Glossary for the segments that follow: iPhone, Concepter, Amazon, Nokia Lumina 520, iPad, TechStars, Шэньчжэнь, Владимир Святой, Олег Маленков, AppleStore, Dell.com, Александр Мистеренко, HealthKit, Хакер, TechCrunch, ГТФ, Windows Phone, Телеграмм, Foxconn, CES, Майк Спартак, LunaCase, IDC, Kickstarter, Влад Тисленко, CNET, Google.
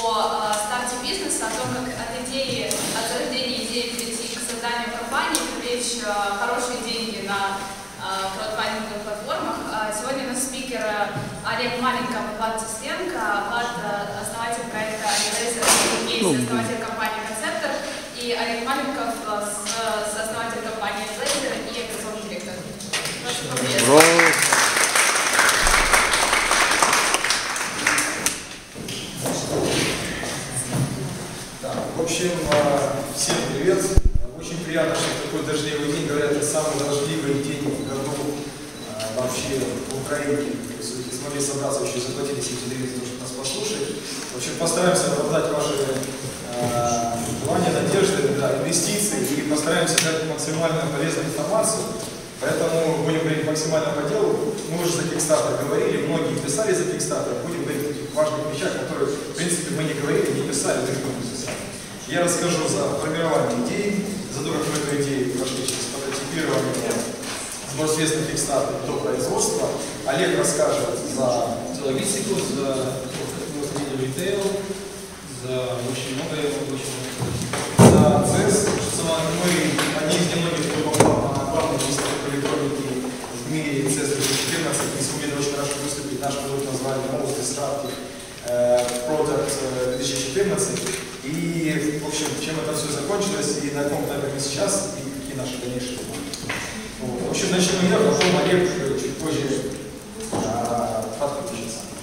о старте бизнеса, о том, как от зарождения идеи прийти к созданию компании, привлечь хорошие деньги на краудфандинговых платформах. Сегодня у нас спикер Олег Маленков, Влад Тисленко. Влад – основатель проекта iBlazr, LunaCase, основатель компании Concepter, и Олег Маленков – сооснователь компании iBlazr и операционный директор. Прошу поприветствовать. В общем, всем привет. Очень приятно, что такой дождливый день, говорят, это самый дождливый день в году вообще в Украине. Смогли собраться, еще заплатили сентябрь, чтобы нас послушать. В общем, постараемся оправдать ваши желания, надежды, инвестиции, и постараемся дать максимально полезную информацию. Поэтому будем говорить максимально по делу. Мы уже за Kickstarter говорили, многие писали за Kickstarter. Будем говорить о таких важных вещах, которые, в принципе, мы не говорили, не писали, но их будем писать. Я расскажу за формирование идей, за то, как мы эту идею прошли через прототипирование, сбор средств на Kickstarter до производства. Олег расскажет за логистику, за ритейл, за очень многое, за CES. Мы одни из немногих, кто попал на главную выставку электроники в мире CES 2014, и сумели очень хорошо выступить. Наш продукт назвали Most Disruptive Product 2014. И, в общем, чем это все закончилось, и на каком этапе мы сейчас, и какие наши дальнейшие планы. Вот. В общем, начнем я, потом Олег чуть позже подключится.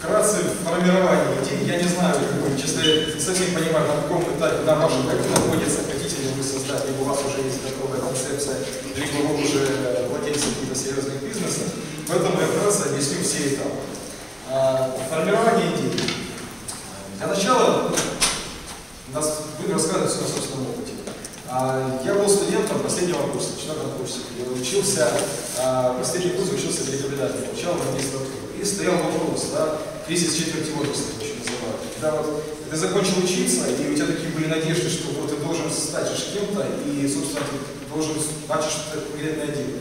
Вкратце, формирование идей. Я не знаю, честно, я совсем понимаю, на каком этапе на вашем проекте находится, хотите ли вы создать, либо у вас уже есть готовая концепция, либо вы уже владельцы каких-то серьезных бизнесов. Поэтому я вкратце объясню все этапы. Формирование идей. Для начала буду рассказывать о собственном опыте. Я был студентом последнего курса, четвертого курса. Я учился, последний курс учился в рекомендации, получал магистратуру. И стоял вопрос, да, кризис четверти возраста, я еще называю. Когда вот ты закончил учиться, и у тебя такие были надежды, что вот ты должен стать же кем-то, и, собственно, ты должен бачить что-то конкретное дело.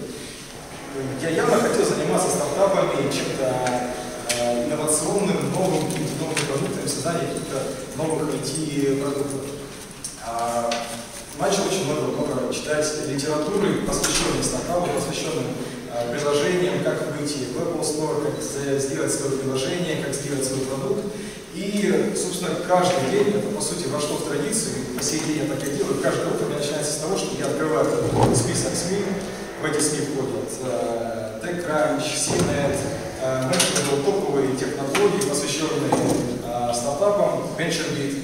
Я явно хотел заниматься стартапами, чем-то инновационным, новым, продуктом, создание каких-то новых IT-продуктов. Начал очень много читать литературы, посвященной стартапу, посвященным приложениям, как выйти в AppleStore, как сделать свое приложение, как сделать свой продукт. И, собственно, каждый день это, по сути, вошло в традицию, по сей день я так и делаю. Каждое утро у меня начинается с того, что я открываю список СМИ, в эти СМИ входят TechCrunch, CNET, топовые технологии, посвященные стартапам, венчурбит,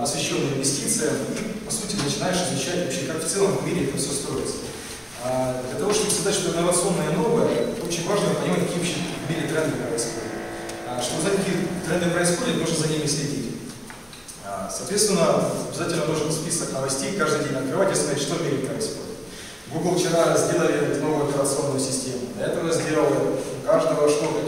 посвященные инвестициям, и, по сути, начинаешь изучать вообще, как в целом в мире это все строится. Для того, чтобы создать что-то инновационное и новое, очень важно понимать, какие вообще в мире тренды происходят. Чтобы узнать, какие тренды происходят, нужно за ними следить. Соответственно, обязательно нужен список новостей, каждый день открывать и смотреть, что в мире происходит. Google вчера сделали новую операционную систему, для этого сделали у каждого что,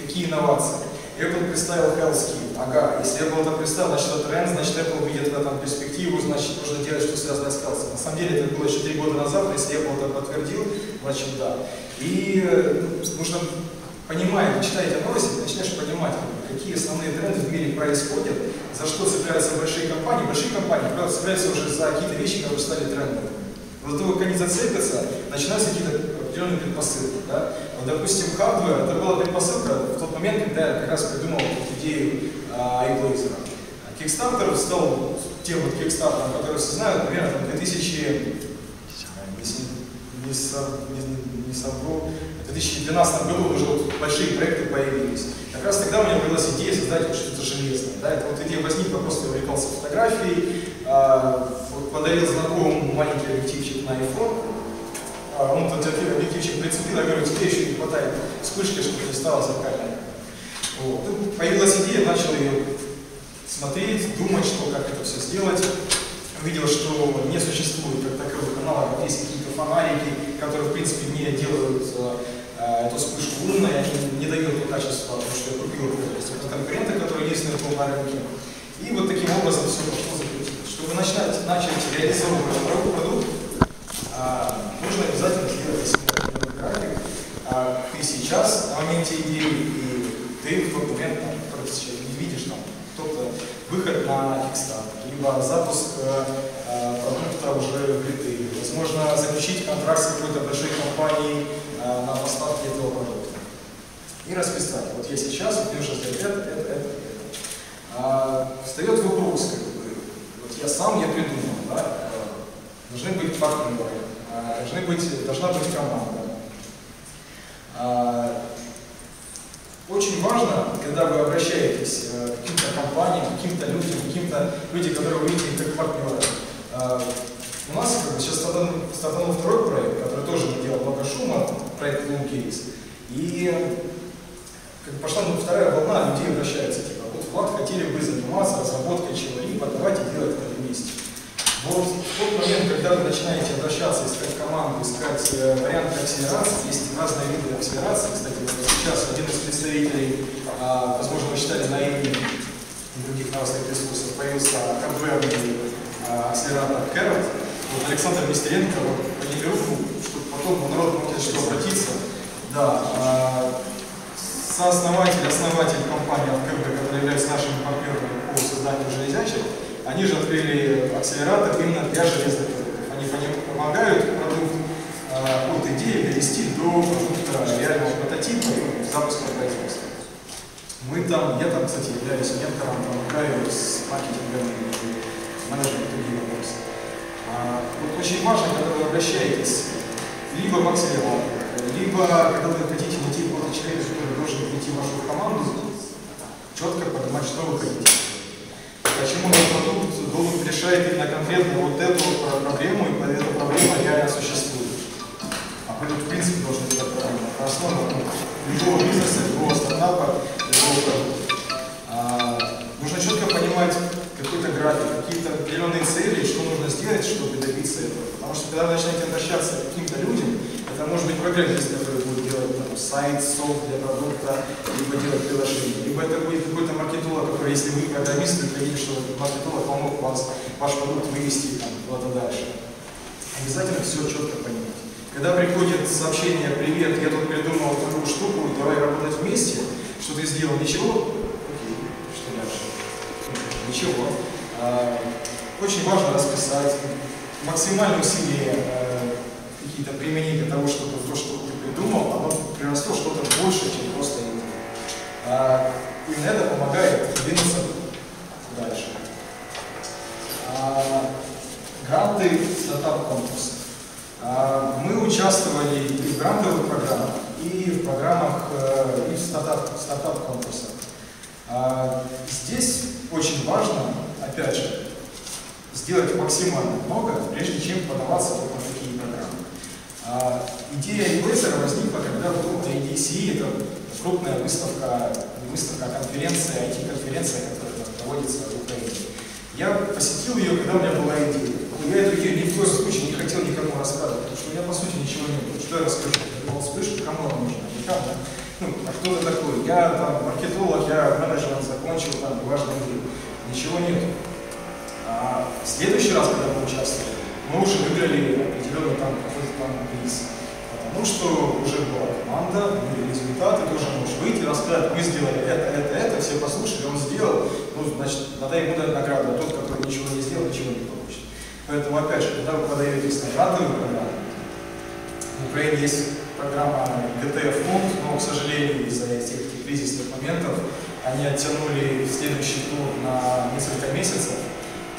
какие инновации. Apple представил HealthKit, ага, если Apple это представил, значит это тренд, значит Apple видит в этом перспективу, значит нужно делать что связано с Health. На самом деле это было еще 3 года назад, если Apple это подтвердил, значит да. И нужно понимать, читаете новости, начинаешь понимать, какие основные тренды в мире происходят, за что цепляются большие компании. Большие компании, правда, цепляются уже за какие-то вещи, которые стали трендами. До того, как они зацепятся, начинаются какие-то определенные предпосылки. Да? Вот, допустим, хардвер, это была предпосылка в тот момент, когда я как раз придумал идею iBlazr. Kickstarter стал тем вот Kickstarter, который все знают, примерно в 2012 году уже вот большие проекты появились. Как раз тогда у меня появилась идея создать вот что-то железное. Да? Это вот идея возникла, просто увлекался фотографией, подарил знакомому маленький объективчик на iPhone, он тот объективчик прицепил, я говорю, тебе еще не хватает вспышки, чтобы не стало зеркальной. Вот. Появилась идея, начал ее смотреть, думать, что как это все сделать. Увидел, что не существует как такового канала, вот есть какие-то фонарики, которые в принципе не делают эту вспышку умной, они не дают мне качества, потому что я купил это конкуренты, которые есть на этом рынке. И вот таким образом все пошло закрутилось. Чтобы начать реализовывать второй продукт, нужно обязательно сделать график. Ты сейчас на моменте идеи, и ты в тот момент тысячи, не видишь там кто-то выход на Kickstarter, либо запуск продукта уже в ритейле. Возможно, заключить контракт с какой-то большой компанией на поставки этого продукта. И расписать. Вот я сейчас, вот Леша говорит, это. Встает вопрос, как бы, вот я сам, я придумал, да? Должны быть партнеры, должна быть команда. Очень важно, когда вы обращаетесь к каким-то компаниям, к каким-то людям, к каким-то людям, которые вы видите как партнеры. У нас как бы, сейчас стартанул второй проект, который тоже делал много шума, проект LunaCase. И как бы, пошла вторая волна, людей обращаются, типа, вот Влад, хотели бы заниматься разработкой чего-либо, давайте делать это вместе. Вот в тот момент, когда вы начинаете обращаться, искать команду, искать варианты акселерации, есть разные виды акселерации. Кстати, вот сейчас один из представителей, возможно, вы читали на имени других новостных ресурсов, появился хардверный акселератор Хакер. Вот Александр Мистеренко, по неберуху, чтобы потом народ мог что обратиться. Да, основатель компании Concepter, которая является нашими партнерами по созданию железячек, они же открыли акселератор именно для железных продуктов. Они помогают продукт от идеи довести до продукта реального прототипа и запуска производства. Я там, кстати, являюсь ментором, помогаю с маркетингом и менеджером других вопросов. Вот очень важно, когда вы обращаетесь либо в акселератор, либо, когда вы хотите найти какого-то человека, который должен прийти в вашу команду, четко понимать, что вы хотите. Почему этот продукт должен решать именно конкретно вот эту проблему, и эта проблема реально существует. А поэтому, в принципе, должен быть правильно. Основа любого бизнеса, любого стартапа, любого продукта. Нужно четко понимать какой-то график, какие-то определенные цели, что нужно сделать, чтобы добиться этого. Потому что, когда вы начинаете обращаться к каким-то людям, это может быть программист, который будет делать там, сайт, софт для продукта, либо делать приложение. Либо это будет какой-то маркетолог, который, если вы программист, вы хотите, чтобы маркетолог помог ваш продукт вывести там, куда-то дальше. Обязательно все четко понимать. Когда приходит сообщение «Привет, я тут придумал такую штуку, давай работать вместе», что ты сделал? Ничего? Окей, что дальше? Ничего. Очень важно расписать, максимально усилие какие-то применения для того, чтобы то, что ты придумал, оно приросло что-то больше, чем просто это. Именно это помогает двинуться дальше. Гранты стартап-конкурс. Мы участвовали и в грантовых программах, и в программах и в стартап-конкурсах. Здесь очень важно, опять же, сделать максимально много, прежде чем подаваться на такие программы. Идея iBlazr возникла, когда вдруг на IDC, это крупная выставка, конференция, IT-конференция, которая проводится в Украине. Я посетил ее, когда у меня была идея. Я эту идею ни в коем случае не хотел никому рассказывать, потому что у меня по сути ничего не было. Что я расскажу? Я был вспышка, кому она нужна? Никому. Ну, а кто ты такой? Я там маркетолог, я менеджером закончил, там важный день. Ничего нет. В следующий раз, когда мы участвовали, мы уже выиграли определенный там приз. Потому что уже была команда, были результаты, тоже можешь выйти, рассказать, мы сделали это, все послушали, он сделал, ну, значит, надо ему дать награду, а тот, который ничего не сделал, ничего не получит. Поэтому, опять же, когда вы подаетесь на грантовую программу, в Украине есть программа ГТФ-фонд, но, к сожалению, из-за этих кризисных моментов они оттянули следующий тур на несколько месяцев.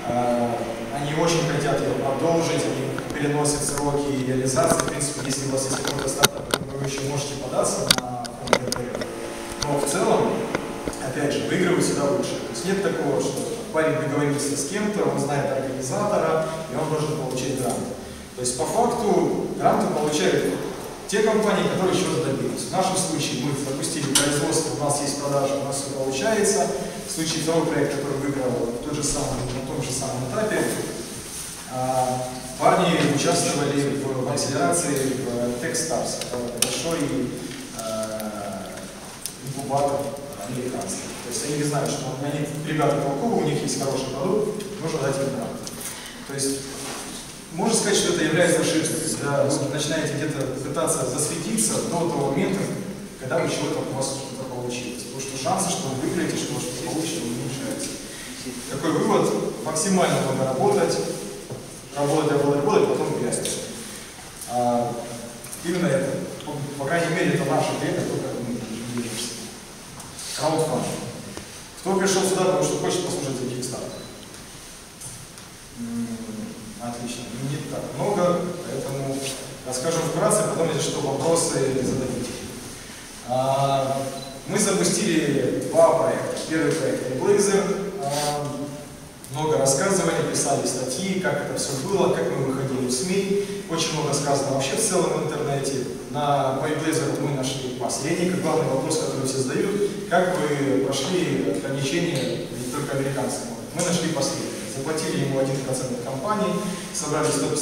Они очень хотят ее продолжить, они переносят сроки реализации. В принципе, если у вас есть какой-то стартап, то вы еще можете податься на ГТФ. Но в целом, опять же, выигрывают всегда лучше. То есть нет такого, что парень договорился с кем-то, он знает организатора, и он должен получить грант. То есть по факту гранты получают те компании, которые чего-то добились. В нашем случае мы запустили производство, у нас есть продажи, у нас все получается. В случае второго проекта, который выиграл на том же самом этапе, парни участвовали в акселерации в TechStars, большой инкубатор американский. То есть они знают, что они, ребята толковые, у них есть хороший продукт, нужно дать им грант. То есть можно сказать, что это является ошибкой, когда вы начинаете где-то пытаться засветиться до того момента, когда у вас что-то получилось. Потому что шансы, что вы выиграете, что что-то получите, уменьшаются. Такой вывод: максимально много работать, работать, потом грязь. Именно это. По крайней мере, это наше время, только мы движемся. Краудфандинг. Кто пришел сюда, потому что хочет послушать за Kickstarter? Отлично. Не так много, поэтому расскажу вкратце, потом, если что, вопросы зададите. Мы запустили два проекта. Первый проект iBlazr. Много рассказывали, писали статьи, как это все было, как мы выходили в СМИ. Очень много сказано вообще в целом в интернете. На iBlazr мы нашли посредника. Главный вопрос, который все задают, как вы прошли ограничения не только американского. Мы нашли посредника. Заплатили ему 1% компании, собрали $150 000,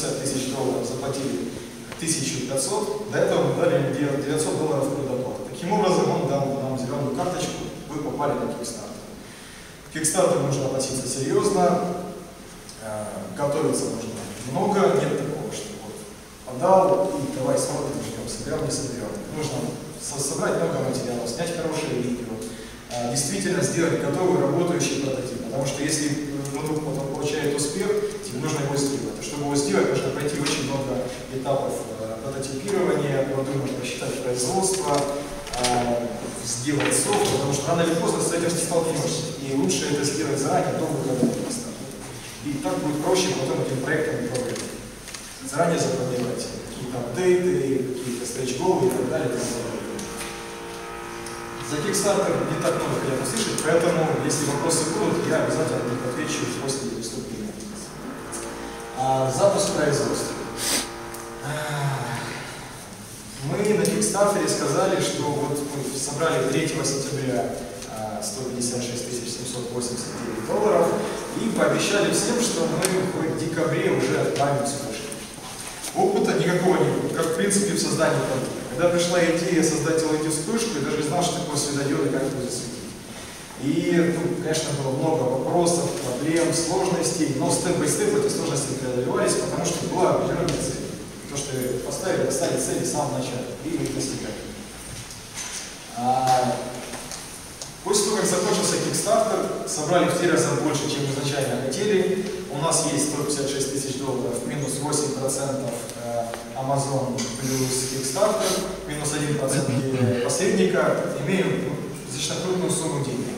заплатили 1500. До этого мы дали ему $900 предоплату. Таким образом, он дал нам зеленую карточку, вы попали на Kickstarter. К Kickstarter нужно относиться серьезно, готовиться нужно много, нет такого, что вот подал и давай смотрим, ждем, соберем, не соберем. Нужно собрать много материалов, снять хорошее видео, действительно сделать готовый работающий прототип, потому что если ноутбук потом получает успех, тебе нужно его сделать. А чтобы его сделать, нужно пройти очень много этапов прототипирования, потом нужно посчитать производство, сделать софт, потому что рано или поздно с этим столкнешься. И лучше это сделать заранее, до выхода на Kickstarter. И так будет проще потом этим проектом управлять. Заранее запланировать какие-то апдейты, какие-то стретч-голы и так далее. За Kickstarter не так много хотят услышать, поэтому, если вопросы будут, я обязательно отвечу после выступления. Запуск производства. Мы на Kickstarter сказали, что вот мы собрали 3 сентября $156 789 и пообещали всем, что мы в декабре уже отправим вспышки. Опыта никакого не было, как в принципе в создании продукта. Когда пришла идея создать LED-вспышку, я даже не знал, что такое светодиод и как будет светить. И, конечно, было много вопросов, проблем, сложностей, но степ-бай-степ эти сложности преодолевались, потому что была определенная цель. То, что поставили, поставили цели с самого начала и их достигали. После того, как закончился Kickstarter, собрали в 3 раза больше, чем изначально хотели. У нас есть $156 000, минус 8% Amazon плюс Kickstarter, минус 1% посредника, имеем достаточно крупную сумму денег.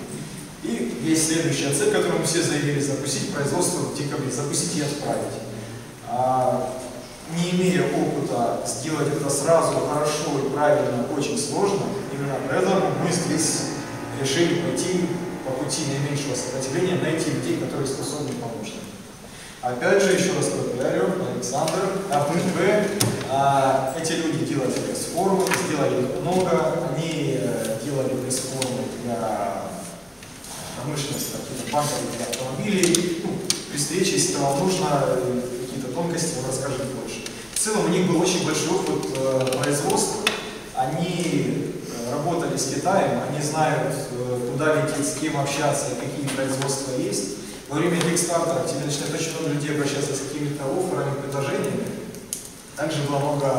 И есть следующая цель, которую мы все заявили: запустить производство в декабре, запустить и отправить. Не имея опыта, сделать это сразу хорошо и правильно очень сложно. Именно поэтому мы здесь решили пойти по пути наименьшего сопротивления, найти людей, которые способны помочь. Опять же, еще раз благодарю Александра, эти люди делали пресс-формы, сделали их много, они делали пресс-формы для промышленности, для банков, для автомобилей. При встрече, если вам нужно какие-то тонкости, вам расскажет больше. В целом, у них был очень большой опыт производства, они работали с Китаем, они знают, куда лететь, с кем общаться, какие производства есть. Во время Kickstarter к тебе начинает очень много людей обращаться с какими-то офферами, предложениями. Также было много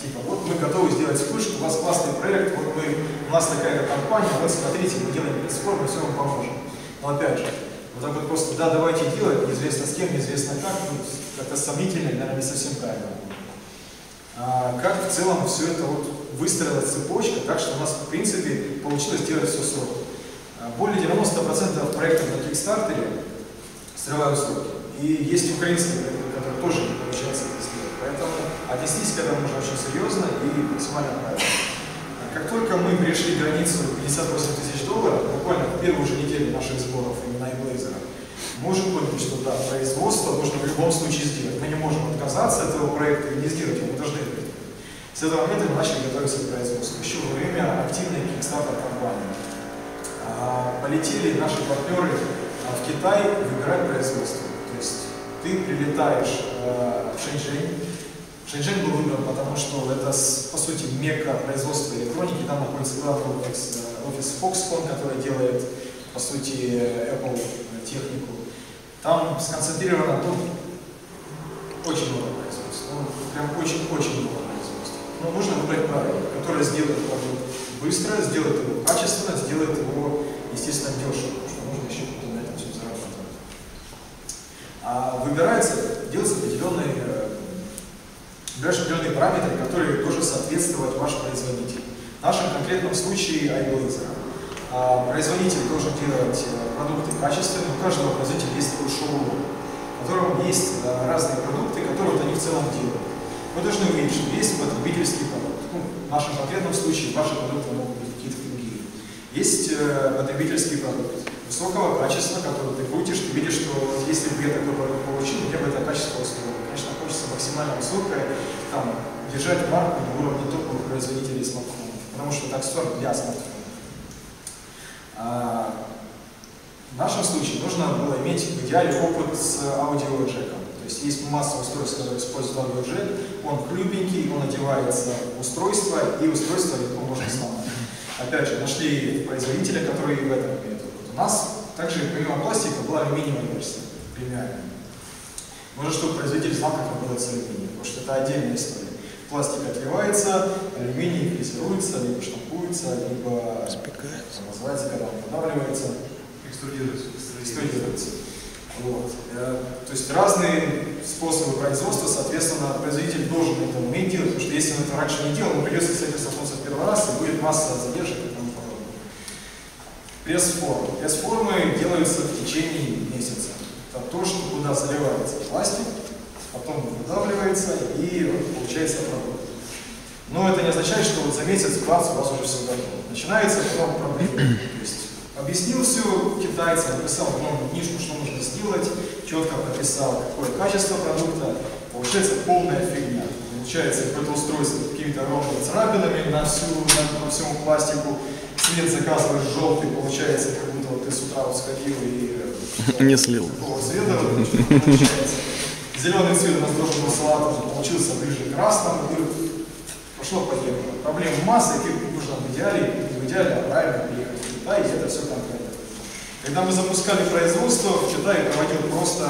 типа, вот мы готовы сделать вспышку, у вас классный проект, вот мы, у нас такая-то компания, вот смотрите, мы делаем пресс-форму, все вам поможем. Но опять же, вот так вот просто, да, давайте делать, неизвестно с кем, неизвестно как, ну, как-то сомнительно, наверное, не совсем правильно. Как в целом все это вот выстроила цепочка, так что у нас в принципе получилось делать все сроки. Более 90% проектов на Kickstarter срывают сроки. И есть украинские проекты, которые тоже не получается это сделать. Поэтому отнестись к этому нужно очень серьезно и максимально правильно. Как только мы перешли границу $58 000, буквально в первую же неделю наших сборов именно iBlazr, можем понять, что да, производство нужно в любом случае сделать. Мы не можем отказаться от этого проекта и не сделать его, мы должны это делать. С этого момента мы начали готовиться к производству. Еще во время активной Kickstarter-компании полетели наши партнеры в Китай выбирать производство. То есть ты прилетаешь в Шэньчжэнь. Шэньчжэнь был выбран, потому что это, по сути, мекка производства электроники. Там находится главный офис Foxconn, который делает, по сути, Apple технику. Там сконцентрировано очень много производств. Ну, прям очень-очень много производств. Но нужно выбрать правильно, которое сделает продукт быстро, сделает его качественно, сделает его естественно, дешево, потому что можно еще потом на этом все зарабатывать. А выбирается, делаются определенные параметры, которые тоже соответствуют вашему производителю. В нашем конкретном случае iBlazr. Производитель должен делать продукты качественные, у каждого производителя есть такой шоурум, в котором есть разные продукты, которые вот они в целом делают. Вы должны увидеть, что есть потребительский продукт. В нашем конкретном случае ваши продукты могут быть какие-то другие. Есть потребительский продукт высокого качества, который ты крутишь, ты видишь, что вот, если бы я такой продукт получил, я бы это качество устроил. Конечно, хочется максимально высокое, там, держать марку на уровне топовых производителей смартфонов, потому что TechStars для смартфонов. В нашем случае нужно было иметь в идеале опыт с аудиоджеком. То есть есть масса устройств, которые используют аудиоджек, он хлюпенький, он одевается в устройство, и устройство легко можно сломать. Опять же, нашли производителя, который и в этом имеет опыт. У нас также помимо пластика была алюминиевая версия, премиальная. Нужно, чтобы производитель знал, как работать с алюминием, потому что это отдельная история. Пластик отливается, алюминий фрезеруется, либо штампуется, либо называется, когда он подавливается. Экструдируется. Вот. То есть разные способы производства, соответственно, производитель должен это уметь делать, потому что если он это раньше не делал, он придется с этим столкнуться в первый раз, и будет масса задержек и тому подобное. Пресс-формы. Пресс-формы делаются в течение месяца. Это то, что куда заливается пластик, потом выдавливается и получается продукт. Но это не означает, что вот за месяц-класс у вас уже все готово. Начинается потом проблема. Объяснил все китайцам, написал новую книжку, что нужно сделать, четко прописал, какое качество продукта. Получается полная фигня. Получается какое-то устройство с какими-то ровными царапинами на всему пластику. Цвет заказываешь желтый, получается, как будто вот ты с утра вот сходил и не слил. Какого цвета получается. Зеленый цвет у нас должен был салатовый, получился ближе к красному. И пошло поехало. Проблем масса, и нужно в идеале, а правильно приехать. И это все конкретно. Когда мы запускали производство, в Китае проводил просто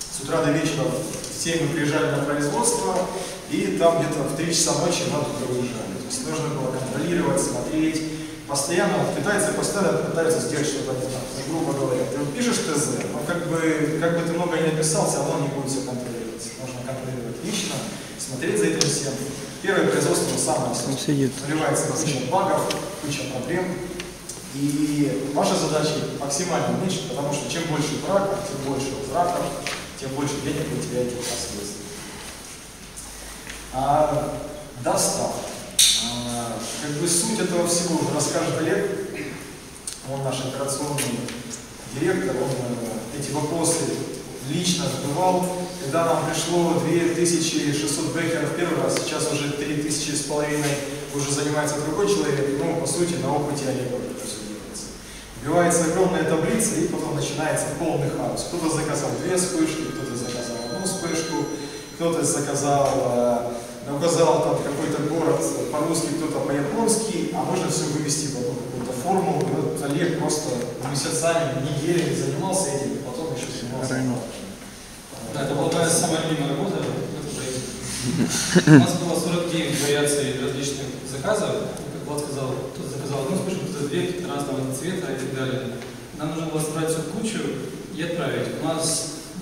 с утра до вечера, все мы приезжали на производство, и там где-то в 3 часа ночи мы туда уезжали. То есть нужно было контролировать, смотреть. Постоянно китайцы пытаются сделать что-то не так. Грубо говоря, ты пишешь ТЗ, но как бы ты много не написал, все равно не будет все контролировать. Можно контролировать лично, смотреть за этим всем. Первое производство самое сложное. Наливается куча багов, куча проблем. И ваша задача максимально уменьшить, потому что чем больше браков, тем больше возвратов, тем больше денег вы теряете последствия. Доставка. Как бы суть этого всего уже расскажет Олег, он наш операционный директор, он эти вопросы лично задавал. Когда нам пришло 2600 бэкеров первый раз, сейчас уже 3500 уже занимается другой человек, но по сути на опыте Олега это все делается. Вбивается огромная таблица и потом начинается полный хаос. Кто-то заказал 2 вспышки, кто-то заказал 1 вспышку, кто-то заказал, указал там какой-то город по-русски, кто-то по-японски, а можно все вывести в какую-то формулу. И вот Олег просто месяцами, неделями занимался этим, и потом еще занимался. Да, это была моя самая любимая работа. У нас было 49 вариаций различных заказов, как Влад сказал, кто-то заказал одну вспышку, кто-то 2, разного цвета и так далее. Нам нужно было собрать всю кучу и отправить. У нас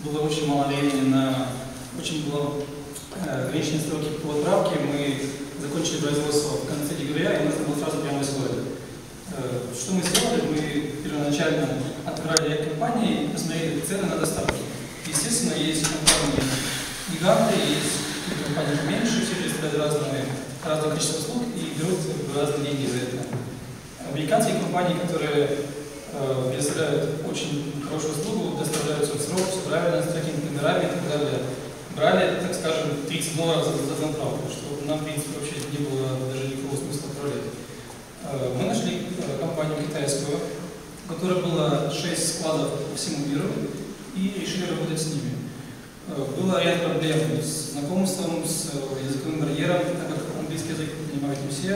было очень мало времени, ограниченные сроки по отправке. Мы закончили производство в конце декабря, и у нас было сразу прямо условие. Что мы сделали? Мы первоначально отправили компании и посмотрели цены на доставки. Естественно, есть компании гиганты, есть компании меньше, все предоставляют разные количество услуг и берут разные деньги за это. Американские компании, которые предоставляют очень хорошую услугу, доставляют все в срок, все правильно, с такими номерами и так далее, брали, так скажем, $30 за направку, что нам, в принципе, вообще не было даже никакого смысла отправлять. Мы нашли компанию китайскую, у которой было 6 складов по всему миру, и решили работать с ними. Было ряд проблем с знакомством, с языковым барьером, так как английский язык понимают не все,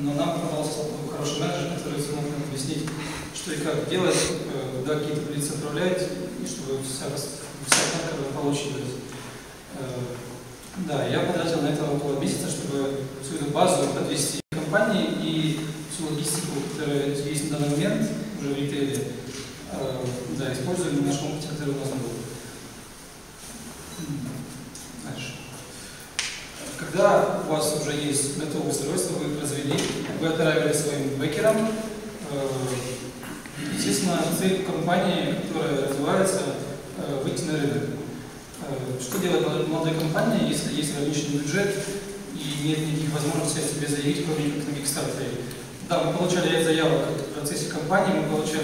но нам попался хороший менеджер, который смог нам объяснить, что и как делать, куда какие-то таблицы отправлять, и чтобы вся карта получилась. Да, я потратил на это около месяца, чтобы всю эту базу подвести компании и всю логистику, которая есть на данный момент уже в ритейле, да, используем наш опыт, который у нас был. Дальше. Когда у вас уже есть готовое устройство, вы произвели, вы отправили своим бэкерам. Естественно, цель компании, которая развивается, выйти на рынок. Что делать молодой компании, если есть ограниченный бюджет и нет никаких возможностей себе заявить, кроме как на Kickstarter? Да, мы получали ряд заявок в процессе компании, мы получали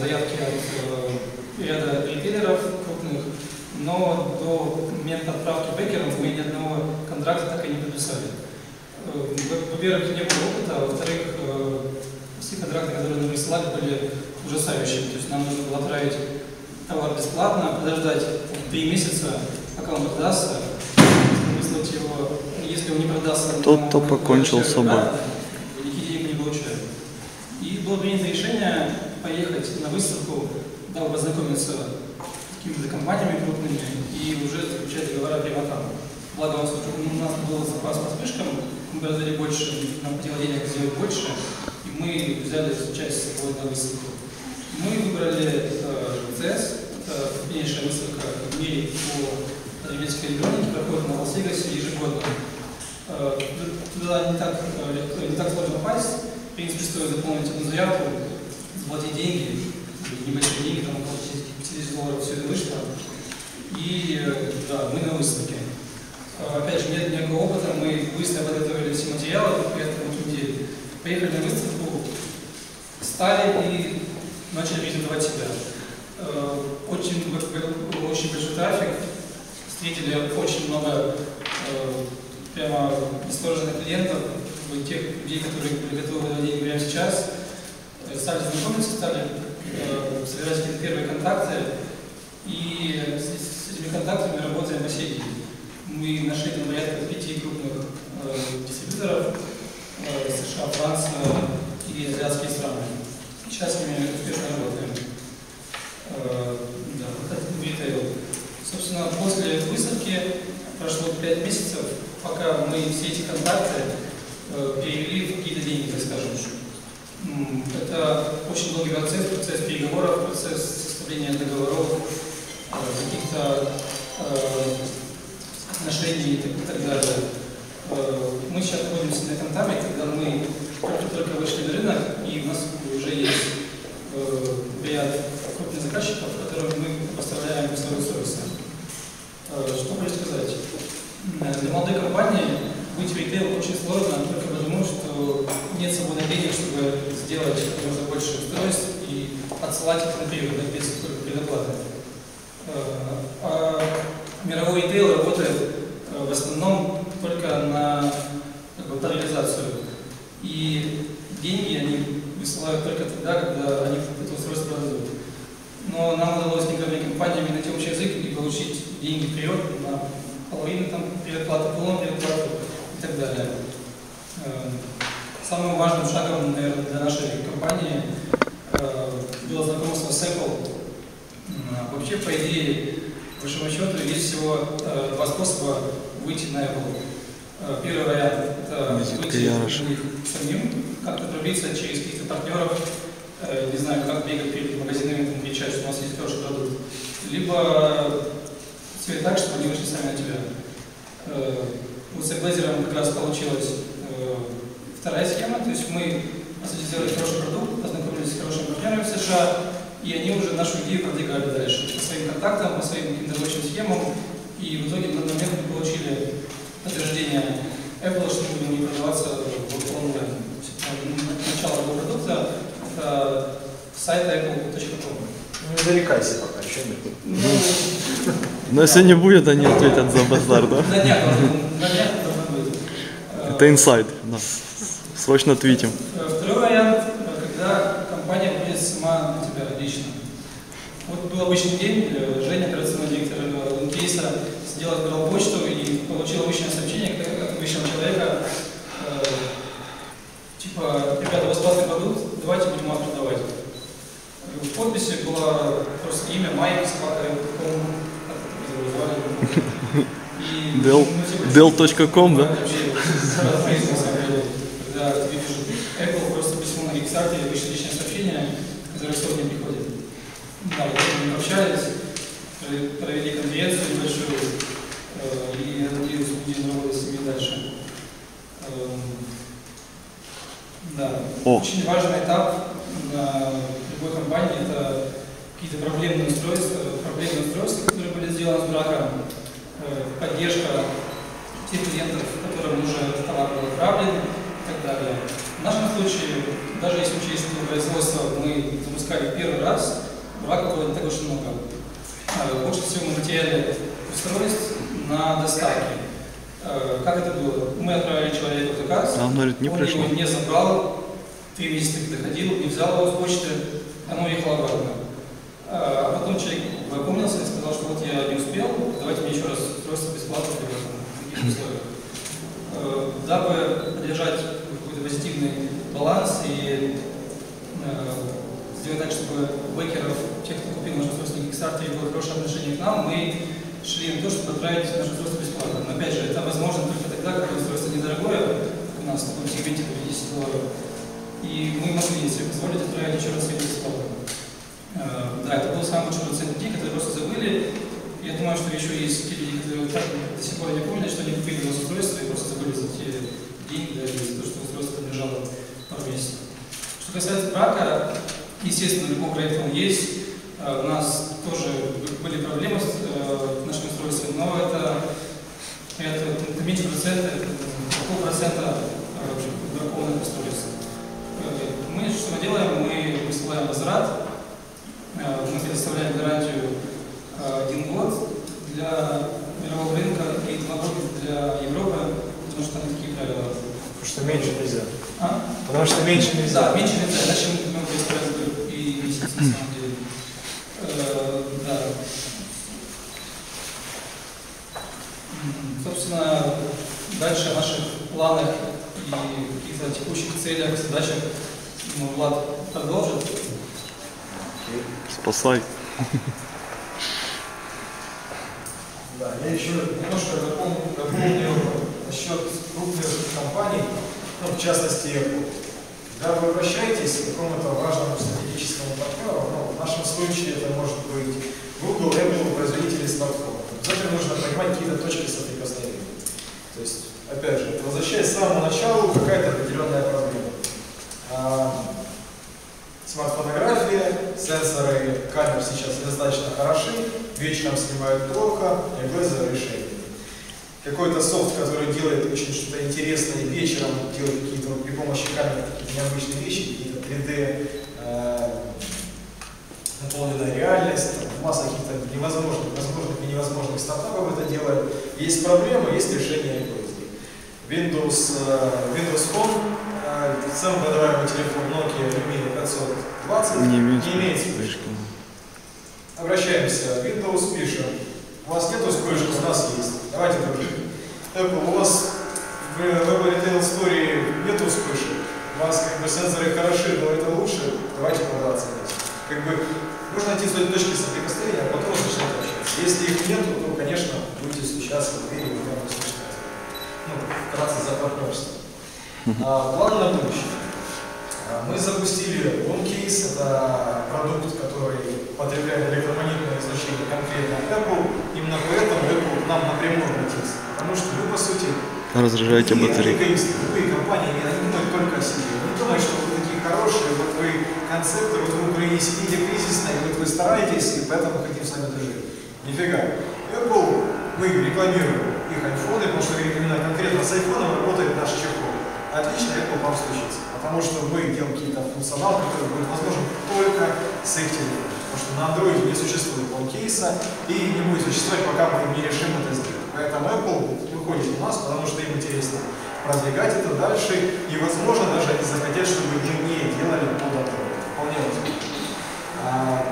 заявки от ряда ритейлеров крупных, но до момента отправки бэкеров мы ни одного контракта так и не подписали. Во-первых, не было опыта, а во-вторых, все контракты, которые нам присылали, были ужасающими. То есть нам нужно было отправить товар бесплатно, подождать 3 месяца, пока он продастся, выслать его. Если он не продастся, тот, кто покончил с собой, никаких денег не получает. И было принято решение поехать на выставку, дабы познакомиться с какими-то компаниями крупными и уже заключать договора прямо там. Благо, у нас был запас по вспышкам, мы продали больше, нам хотелось денег сделать больше, и мы взяли часть с собой на выставку. Мы выбрали CES, это крупнейшая выставка в мире по потребительской электронике, проходит на Лас-Вегасе ежегодно. Туда не так сложно попасть, в принципе, стоит заполнить одну заявку, заплатить деньги, небольшие деньги, там около $50 все это вышло, и да, мы на выставке. Опять же, нет никакого опыта, мы быстро подготовили все материалы, поехали на выставку, встали и начали презентовать себя. Очень большой трафик, встретили очень много прямо восторженных клиентов, тех людей, которые были готовы на день прямо сейчас. Стали знакомиться, стали собирать первые контакты, и с этими контактами мы работаем по сети. Мы нашли там порядка 5 крупных дистрибьюторов США, Франция и азиатские страны. Сейчас мы успешно работаем. Да, в ритейл. Собственно, после выставки прошло 5 месяцев, пока мы все эти контакты перевели в какие-то деньги, так скажем. Это очень долгий процесс переговоров, процесс составления договоров, каких-то отношений и так далее. Мы сейчас находимся на этом этапе, когда мы только вышли на рынок, и у нас уже есть ряд крупных заказчиков, которым мы поставляем свои сервисы. Что хочу сказать? Для молодой компании быть в ритейл очень сложно, только потому, что нет свободных денег, чтобы сделать гораздо больше устройств и отсылать их на период без предоплаты. А мировой ритейл работает в основном только на реализацию. И деньги они высылают только тогда, когда они это устройство продают. Но нам удалось некоторыми компаниями найти общий язык и получить деньги вперед на половину передплаты, полную передплату и так далее. Самым важным шагом, наверное, для нашей компании было знакомство с Apple. Вообще, по идее, по большому счету, есть всего 2 способа выйти на Apple. Первый вариант – это выйти на них самим, как-то пробиться через каких-то партнеров, не знаю, как бегать перед магазинами, кричать, что у нас есть то, что продают. Либо все так, чтобы они вышли сами на тебя. С iBlazr как раз получилась вторая схема, то есть мы, по сути, сделали хороший продукт, познакомились с хорошими партнерами в США, и они уже нашу идею продвигали дальше по своим контактам, по своим рабочим схемам, и в итоге на данный момент мы получили подтверждение Apple, что мы будем продаваться в онлайн. Начало этого продукта – это сайт apple.com. Ну, не зарекайся пока, еще нет. Но если не будет, они ответят за базар, да? Да нет, это будет. Это инсайд, да. Срочно твитим. Второй вариант, когда компания будет сама на тебя лично. Вот был обычный день, Женя, операционный директор LunaCase, сидел, отбирал почту и получил обычное сообщение от обычного человека, типа, ребята, у вас классный продукт, давайте будем вас продавать. В подписи было просто имя Майк Спартак, Dell.com, да? Когда ты пишешь Kickstarter вышли личные сообщения, из Ростова не приходят. Да, вот мы общались, провели конференцию небольшую, и я надеюсь, будем работать с ними дальше. Да. Очень важный этап на любой компании — это какие-то проблемные устройства, которые были сделаны с браком, поддержка тех клиентов, которым уже товар был отправлен и так далее. В нашем случае, даже если учесть, что производство мы запускали первый раз, брака было не так уж много. Больше всего мы потеряли устройств на доставке. Как это было? Мы отправили человеку заказ, он его не забрал, 3 месяца доходил, не взял его с почты, оно уехало обратно. А потом человек опомнился и сказал, что вот я не успел, давайте мне еще раз устройство бесплатно в таких условиях. Дабы поддержать какой-то позитивный баланс и сделать так, чтобы бэкеров, тех, кто купил наше устройство на Kickstarter, было хорошее отношение к нам, мы шли на то, чтобы отправить наше устройство бесплатно. Но опять же, это возможно только тогда, когда устройство недорогое, у нас в таком сегменте по $50, и мы могли, если позволить, отправить еще раз $70. Да, это был самый большой процент людей, которые просто забыли. Я думаю, что еще есть те люди, которые до сих пор не помнят, что они купили у нас устройство и просто забыли за те деньги, даже за то, что устройство лежало пару месяцев. Что касается брака, естественно, любой проект он есть. У нас тоже были проблемы с нашим устройством, но это меньше процента, какого процента бракованных устройств. Мы что мы делаем? Мы высылаем возврат. Мы предоставляем гарантию 1 год для мирового рынка и 2 года для Европы, потому что там такие правила. Потому что меньше нельзя. А? Потому что меньше нельзя. Да, меньше нельзя, иначе мы будем предоставлять и месяц, на самом деле. Да. Собственно, дальше о наших планах и каких-то текущих целях, задачах Влад продолжит. Спасай. Да, я еще немножко дополню насчет крупных компаний, ну, в частности, Apple. Когда вы обращаетесь к какому-то важному стратегическому партнеру, ну, в нашем случае это может быть Google, Apple, производители смартфонов. Обязательно нужно понимать какие-то точки соприкосновения. То есть, опять же, возвращаясь с самого начала, какая-то определенная проблема. Смарт-фотография, сенсоры камер сейчас достаточно хороши, вечером снимают плохо, iBlazr решение. Какой-то софт, который делает очень что-то интересное, вечером делает какие-то при помощи камер какие-то необычные вещи, какие-то 3D, наполненная реальность, масса каких-то возможных и невозможных стартапов это делает. Есть проблема, есть решение iBlazr. Windows Phone. Самый продаваемый телефон Nokia Lumina 520 не имеет вспышки. Обращаемся в Windows, пишем. У вас нет вспышки, у нас есть. Давайте дружим. Apple, у вас в Retail Store нет вспышек. У вас как бы сенсоры хороши, но это лучше. Давайте продаваться. Как бы нужно найти свои точки соприкосновения, а потом начинать общаться. Если их нет, то, конечно, будете сейчас в двери, вы там услышать. Ну, вкратце за партнерство. План на будущее. Мы запустили LunaCase, это продукт, который потребляет электромагнитное излучение конкретно Apple. Именно поэтому Apple нам напрямую обратился. Потому что вы, по сути, разряжаете батарею. Любые компании, они думают только о себе. Они думают, что вы такие хорошие, вот вы концепты, вот вы Украине сидите кризисные, вот вы стараетесь, и поэтому хотим с вами дружить. Нифига. Apple, мы рекламируем их iPhone, потому что именно конкретно с iPhone работает наш чехол. Отлично, Apple вам случится, потому что мы делаем какие-то функционалы, которые будут возможны только с их телефоном. Потому что на Android не существует LunaCase и не будет существовать, пока мы не решим это сделать. Поэтому Apple выходит у нас, потому что им интересно продвигать это дальше, и возможно даже они захотят, чтобы мы не делали под Android. Вполне возможно.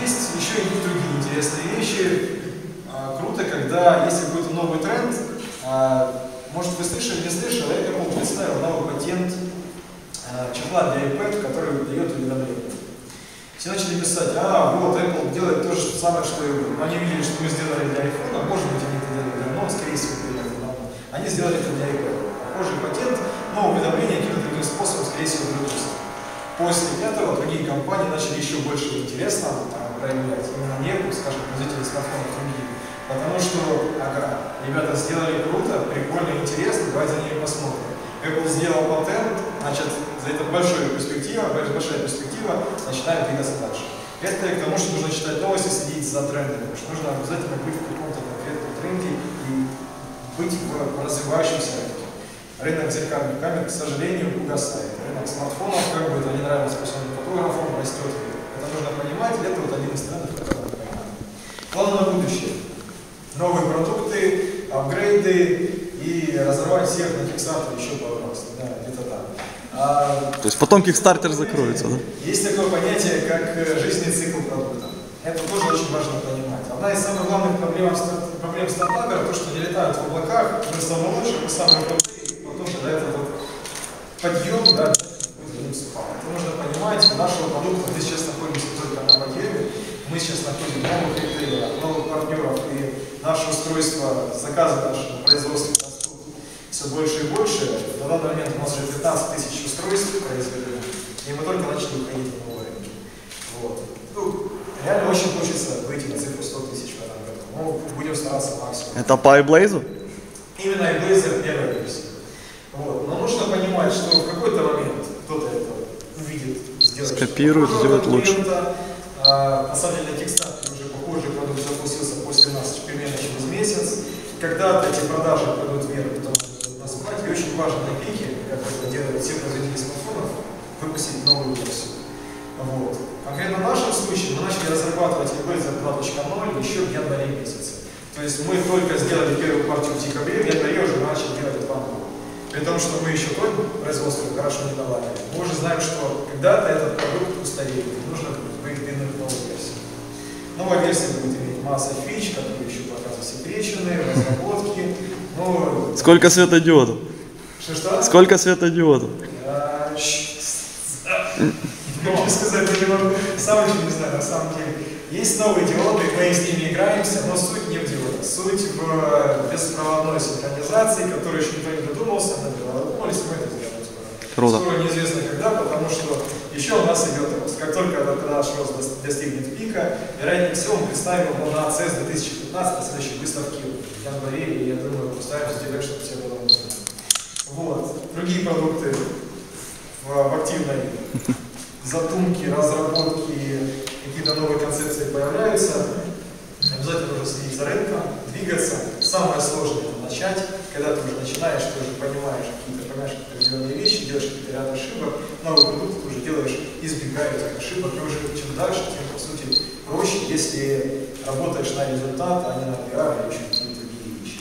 Есть еще и другие интересные вещи. Круто, когда есть какой-то новый тренд. Может, вы слышали, не слышали, Apple представил новый патент чехла для iPad, который выдает уведомления. Все начали писать, вот Apple делает то же самое, что и вы. Они видели, что мы сделали для iPhone, а может быть, они это делали для iPhone, скорее всего, для iPhone. Они сделали это для iPad. Похожий патент, но уведомления каким-то другим способом. весь выпуск. После этого другие компании начали еще больше интересно проявлять на небу, скажем, производители смартфонов другие. Потому что, ага, ребята сделали круто, прикольно, интересно, давайте за ними посмотрим. Apple сделал патент, значит, за это большая перспектива, начинает двигаться дальше. Это и к тому, что нужно читать новости, следить за трендами, потому что нужно обязательно быть в каком-то конкретном тренде и быть в развивающемся рынке. Рынок зеркальных камер, к сожалению, угасает. Рынок смартфонов, как бы это не нравилось персональным фотографам, растет. Это нужно понимать, это вот один из трендов, который надо понимать. План на будущее. Новые продукты, апгрейды и разорвать всех на Kickstarter еще пару раз. Да, где-то там. То есть потом Kickstarter закроется, да? Есть такое понятие, как жизненный цикл продукта. Это тоже очень важно понимать. Одна из самых главных проблем стартапера, то, что не летают в облаках, мы самые лучшие, мы самые крутые, и потом же да, этот вот подъем, да, будет вступать. Это нужно понимать, у нашего продукта мы сейчас находимся только на подъеме, мы сейчас находим новых ритейлеров, новых партнеров, и наше устройство, заказы нашего производства растут все больше и больше. На данный момент у нас уже 15 тысяч устройств произвели, и мы только начали выходить на новые рынки. Вот. Ну, реально очень хочется выйти на цифру 100 тысяч в этом году. Но будем стараться максимум. Это по iBlazr? Именно iBlazr первая версия. Вот. Но нужно понимать, что в какой-то момент кто-то это увидит, сделает, скопирует, сделает лучше. На самом деле на Kickstarter уже похожий продукт запустился после нас примерно через месяц. Когда-то эти продажи пойдут вверх, потому что будут нас брать. И очень важно на пике, как это делают все производители смартфонов, выпустить новую версию. Вот. Конкретно в нашем случае мы начали разрабатывать iBlazr 2.0 еще в январе месяце. То есть мы только сделали первую партию в декабре, в январе уже начали делать 2.0. При том, что мы еще только производство хорошо не наладили. Мы уже знаем, что когда-то этот продукт устареет, нужно быть длинным в новой версии. Новая версия будет иметь массу фич, которые еще пока засекречены, разработки. Но... Сколько светодиодов? Что-что? Сколько светодиодов? Хочу сказать, я сам еще не знаю, на самом деле. Есть новые диоды, мы с ними играемся, но суть не в диодах. Суть в беспроводной синхронизации, которую еще никто не додумался, но додумались, мы это сделаем скоро. Скоро неизвестно когда, потому что еще у нас идет рост. Как только наш рост достигнет пика, вероятнее всего мы представим его на CES 2015 на следующей выставке в январе, и я думаю, поставим сделать, чтобы все было удобно. Вот. Другие продукты в активной задумки, разработки, какие-то новые концепции появляются, обязательно нужно следить за рынком, двигаться. Самое сложное это начать, когда ты уже начинаешь, ты уже понимаешь какие-то определенные вещи, делаешь какие-то ряд ошибок, новый продукт ты уже делаешь, избегая этих ошибок, и уже чем дальше, тем по сути проще, если работаешь на результат, а не на пиар или еще какие-то другие вещи.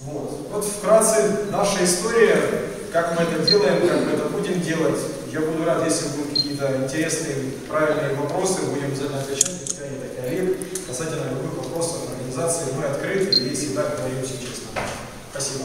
Вот. Вот вкратце наша история, как мы это делаем, как мы это будем делать. Я буду рад, если будут какие-то интересные, правильные вопросы, будем обязательно отвечать, если они такие, Олег, касательно любых вопросов организации, мы открыты и всегда говорим честно. Спасибо.